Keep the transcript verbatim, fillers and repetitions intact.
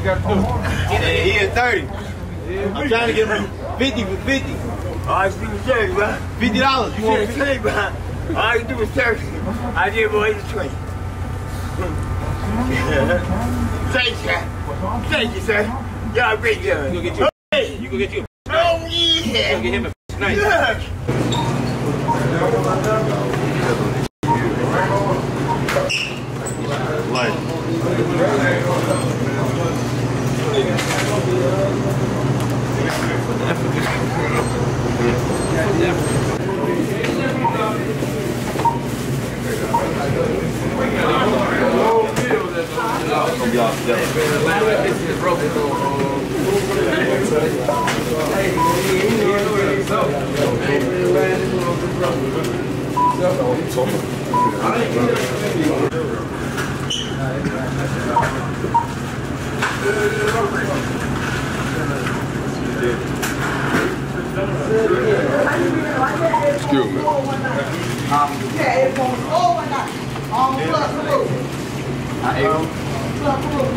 you got to He is thirty. I'm trying to get him fifty for fifty. All I do is thirty, bro. Fifty dollars. You want fifty, bro? All I can do is thirty. I give away the twenty. Thank you, sir. Thank you, sir. Y'all great, guys. You go get you. Hey. You go get you. Oh yeah. You go get him a nice. Yeah. Excuse me. Yeah, it was overnight. On plus blue. I ate.